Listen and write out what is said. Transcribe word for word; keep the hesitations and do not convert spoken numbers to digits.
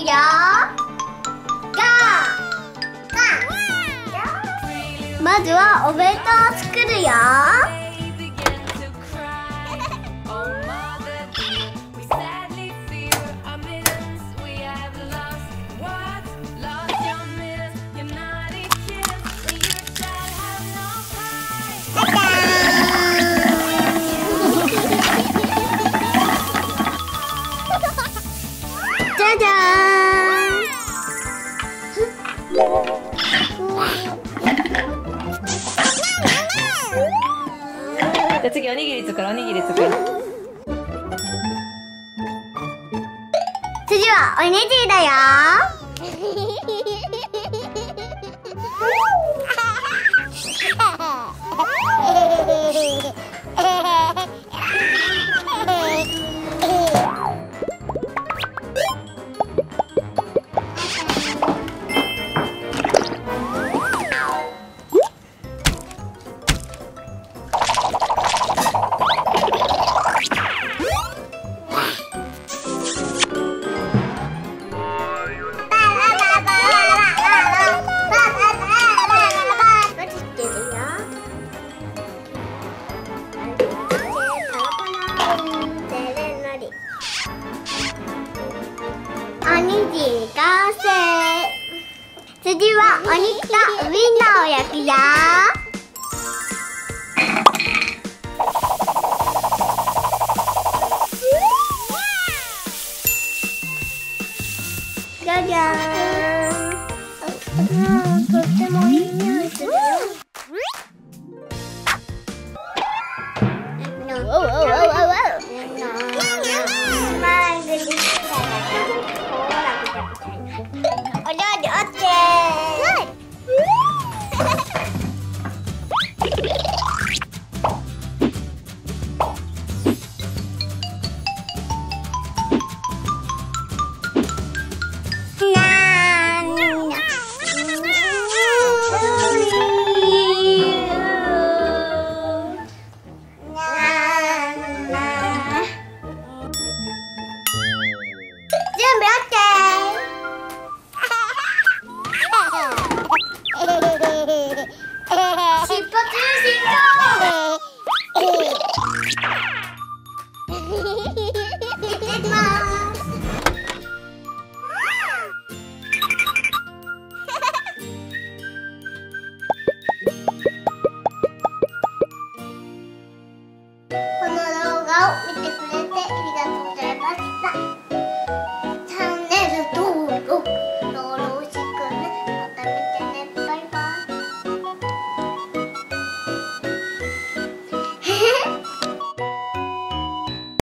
くよ。ゴーゴー。まずはお弁当を作るよ。じゃーん。じゃあ次おにぎり作ろう。おにぎり作ろう。次はおにぎりだよ。おにぎり完成。次はお肉とウインナーを焼くよ。じゃじゃーん。とってもいい匂いする。お料理オッケー。なーにゃ。準備オッケー。出発進行。